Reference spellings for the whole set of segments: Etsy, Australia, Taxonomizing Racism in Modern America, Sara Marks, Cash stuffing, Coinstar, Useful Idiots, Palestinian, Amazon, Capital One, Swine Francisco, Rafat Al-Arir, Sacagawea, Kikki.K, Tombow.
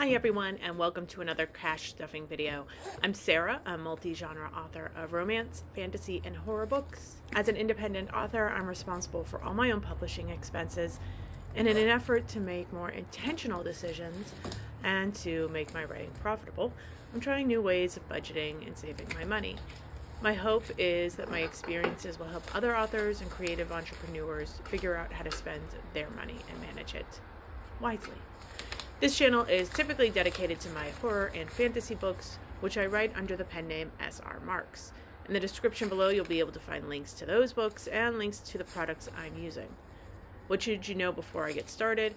Hi everyone, and welcome to another cash stuffing video. I'm Sara, a multi-genre author of romance, fantasy, and horror books. As an independent author, I'm responsible for all my own publishing expenses, and in an effort to make more intentional decisions and to make my writing profitable, I'm trying new ways of budgeting and saving my money. My hope is that my experiences will help other authors and creative entrepreneurs figure out how to spend their money and manage it wisely. This channel is typically dedicated to my horror and fantasy books, which I write under the pen name Sara Marks. In the description below, you'll be able to find links to those books and links to the products I'm using. What should you know before I get started?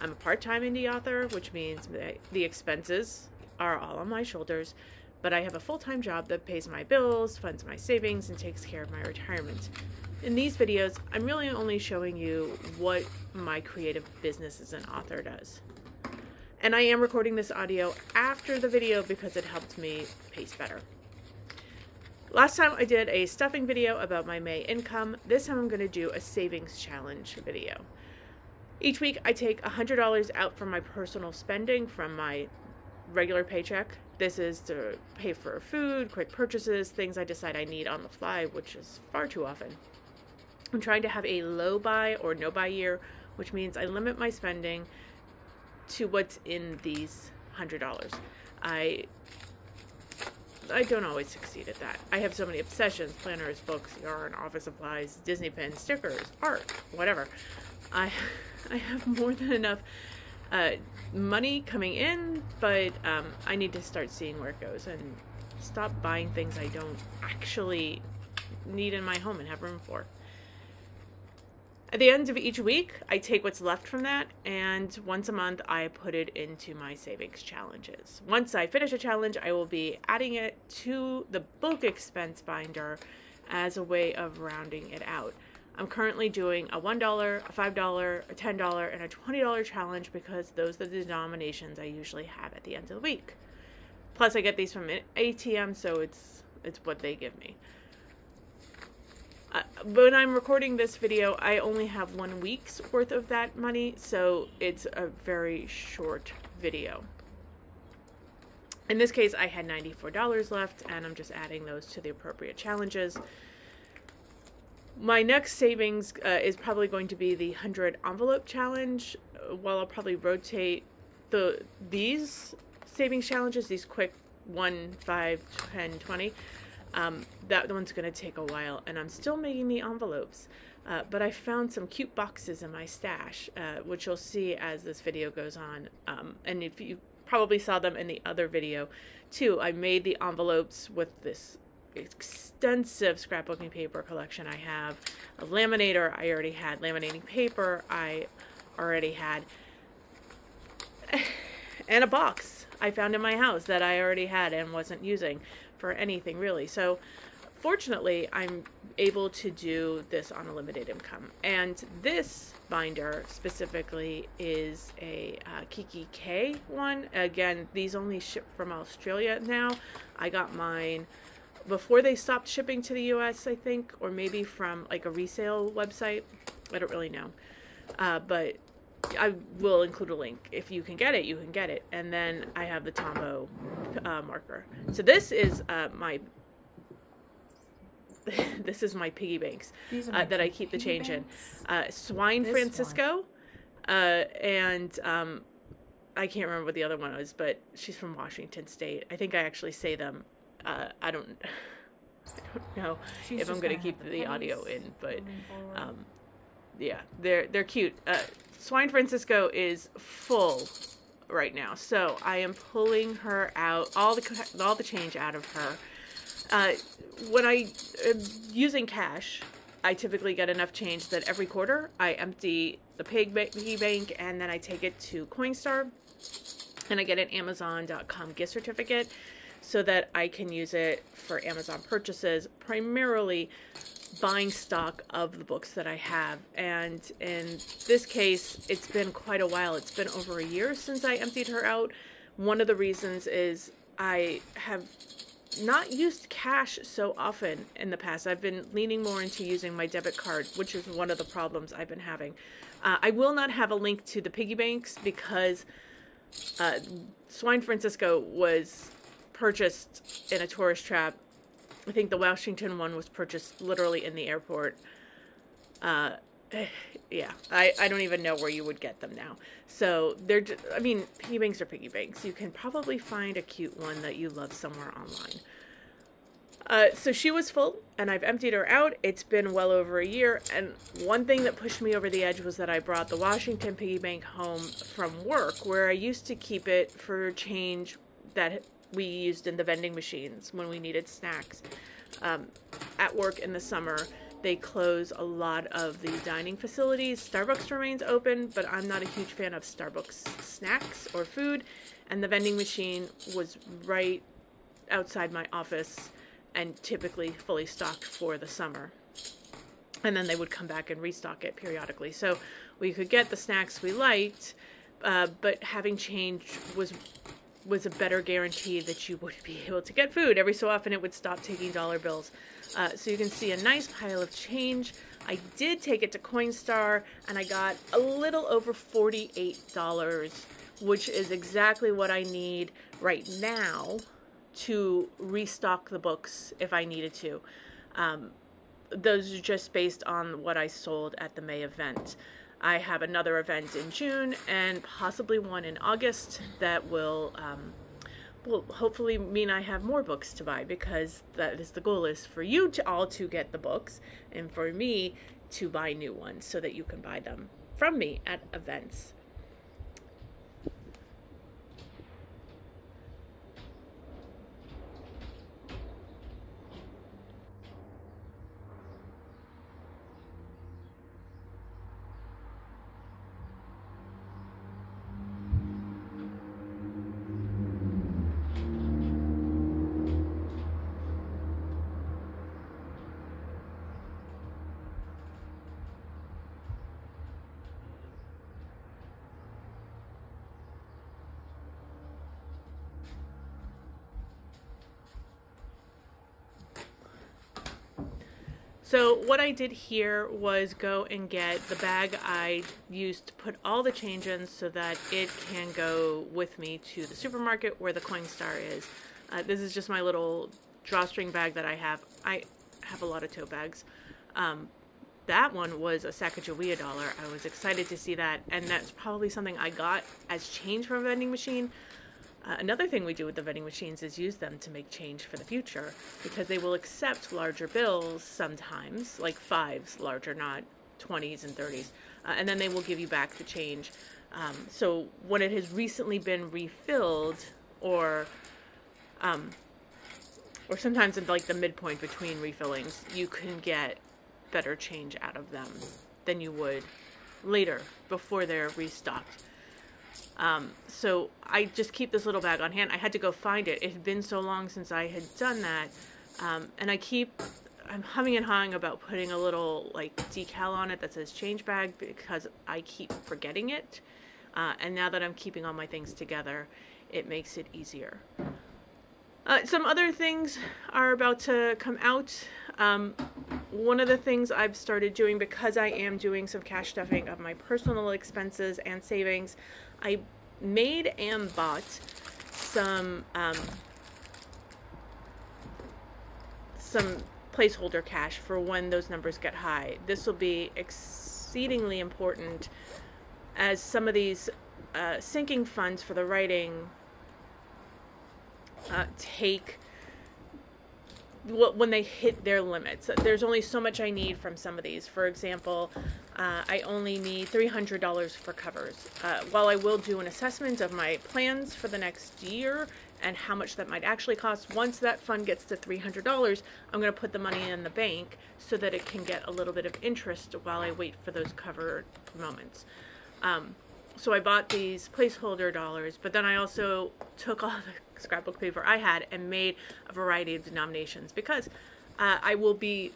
I'm a part-time indie author, which means the expenses are all on my shoulders, but I have a full-time job that pays my bills, funds my savings, and takes care of my retirement. In these videos, I'm really only showing you what my creative business as an author does. And I am recording this audio after the video because it helped me pace better. Last time I did a stuffing video about my May income. This time I'm going to do a savings challenge video. Each week I take $100 out from my personal spending from my regular paycheck. This is to pay for food, quick purchases, things I decide I need on the fly, which is far too often. I'm trying to have a low buy or no buy year, which means I limit my spending to what's in these $100. I don't always succeed at that. I have so many obsessions: planners, books, yarn, office supplies, Disney pins, stickers, art, whatever. I have more than enough money coming in, but I need to start seeing where it goes and stop buying things I don't actually need in my home and have room for. At the end of each week, I take what's left from that, and once a month, I put it into my savings challenges. Once I finish a challenge, I will be adding it to the book expense binder as a way of rounding it out. I'm currently doing a $1, a $5, a $10, and a $20 challenge because those are the denominations I usually have at the end of the week. Plus, I get these from an ATM, so it's what they give me. When I'm recording this video, I only have 1 week's worth of that money, so it's a very short video. In this case, I had $94 left, and I'm just adding those to the appropriate challenges. My next savings is probably going to be the 100 envelope challenge. While I'll probably rotate these savings challenges, these quick 1, 5, 10, 20, that one's going to take a while, and I'm still making the envelopes, but I found some cute boxes in my stash, which you'll see as this video goes on, and if you probably saw them in the other video too. I made the envelopes with this extensive scrapbooking paper collection. I have a laminator, I already had laminating paper, I already had, and a box I found in my house that I already had and wasn't using for anything really. So fortunately, I'm able to do this on a limited income. And this binder specifically is a Kikki.K one. Again, these only ship from Australia now. I got mine before they stopped shipping to the US, I think, or maybe from like a resale website. I don't really know, but I will include a link. If you can get it, you can get it. And then I have the Tombow marker. So this is this is my piggy banks that I keep the change in. Swine Francisco, and I can't remember what the other one was, but she's from Washington State. I think I actually say them. I don't know if I'm going to keep the audio in, but yeah, they're cute. Swine Francisco is full right now, so I am pulling her out, all the change out of her. When I am using cash, I typically get enough change that every quarter I empty the piggy bank, and then I take it to Coinstar, and I get an Amazon.com gift certificate so that I can use it for Amazon purchases, primarily buying stock of the books that I have. And in this case, it's been quite a while. It's been over a year since I emptied her out. One of the reasons is I have not used cash so often in the past. I've been leaning more into using my debit card, which is one of the problems I've been having. I will not have a link to the piggy banks because Swine Francisco was purchased in a tourist trap. I think the Washington one was purchased literally in the airport. Yeah, I don't even know where you would get them now. So they're, I mean, piggy banks are piggy banks. You can probably find a cute one that you love somewhere online. So she was full, and I've emptied her out. It's been well over a year, and one thing that pushed me over the edge was that I brought the Washington piggy bank home from work, where I used to keep it for change that we used in the vending machines when we needed snacks. At work in the summer, they close a lot of the dining facilities. Starbucks remains open, but I'm not a huge fan of Starbucks snacks or food, and the vending machine was right outside my office and typically fully stocked for the summer. And then they would come back and restock it periodically. So we could get the snacks we liked, but having change was a better guarantee that you would be able to get food. Every so often it would stop taking dollar bills. So you can see a nice pile of change. I did take it to Coinstar, and I got a little over $48, which is exactly what I need right now to restock the books if I needed to. Those are just based on what I sold at the May event. I have another event in June and possibly one in August that will hopefully mean I have more books to buy, because that is the goal, is for you to all to get the books and for me to buy new ones so that you can buy them from me at events. So what I did here was go and get the bag I used to put all the change in so that it can go with me to the supermarket where the Coinstar is. This is just my little drawstring bag that I have. I have a lot of tote bags. That one was a Sacagawea dollar. I was excited to see that, and that's probably something I got as change from a vending machine. Another thing we do with the vending machines is use them to make change for the future, because they will accept larger bills sometimes, like fives, larger, not 20s and 30s, and then they will give you back the change. So when it has recently been refilled, or sometimes in like the midpoint between refillings, you can get better change out of them than you would later before they're restocked. So I just keep this little bag on hand. I had to go find it. It had been so long since I had done that. And I'm humming and hawing about putting a little like decal on it that says change bag, because I keep forgetting it. And now that I'm keeping all my things together, it makes it easier. Some other things are about to come out. One of the things I've started doing, because I am doing some cash stuffing of my personal expenses and savings, I made and bought some placeholder cash for when those numbers get high. This will be exceedingly important, as some of these sinking funds for the writing take when they hit their limits. There's only so much I need from some of these. For example, I only need $300 for covers. While I will do an assessment of my plans for the next year and how much that might actually cost, once that fund gets to $300, I'm going to put the money in the bank so that it can get a little bit of interest while I wait for those cover moments. So I bought these placeholder dollars, but then I also took all the scrapbook paper I had and made a variety of denominations, because I will be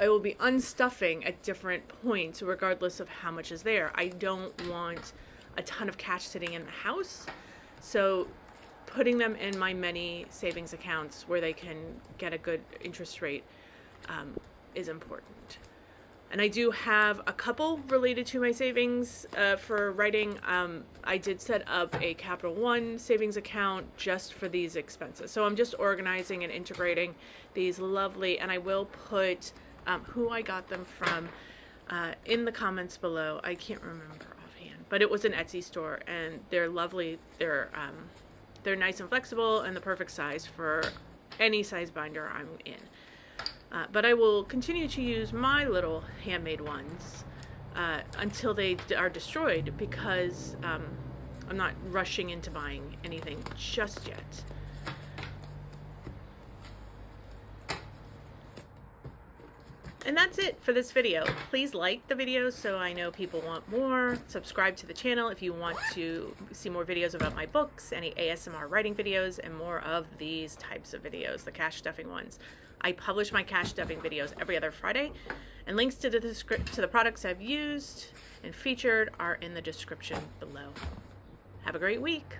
unstuffing at different points regardless of how much is there. I don't want a ton of cash sitting in the house, so putting them in my many savings accounts where they can get a good interest rate is important. And I do have a couple related to my savings for writing. I did set up a Capital One savings account just for these expenses. So I'm just organizing and integrating these lovely, and I will put who I got them from in the comments below. I can't remember offhand, but it was an Etsy store, and they're lovely. They're nice and flexible and the perfect size for any size binder I'm in. But I will continue to use my little handmade ones until they are destroyed, because I'm not rushing into buying anything just yet. And that's it for this video. Please like the video so I know people want more. Subscribe to the channel if you want to see more videos about my books, any ASMR writing videos, and more of these types of videos, the cash stuffing ones. I publish my cash stuffing videos every other Friday, and links to the products I've used and featured are in the description below. Have a great week.